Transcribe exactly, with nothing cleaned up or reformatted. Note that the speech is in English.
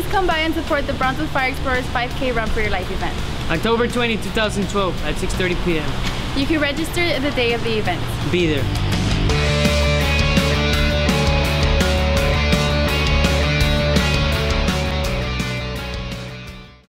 Please come by and support the Brownsville Fire Explorers five K Run for Your Life event. October twentieth, two thousand twelve at six thirty p m You can register the day of the event. Be there.